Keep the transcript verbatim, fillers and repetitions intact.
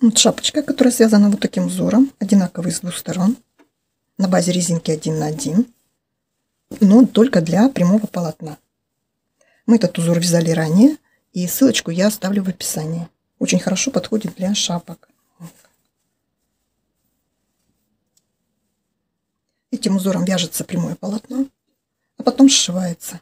Вот шапочка, которая связана вот таким узором, одинаковый с двух сторон, на базе резинки один на один, но только для прямого полотна. Мы этот узор вязали ранее, и ссылочку я оставлю в описании. Очень хорошо подходит для шапок. Этим узором вяжется прямое полотно, а потом сшивается.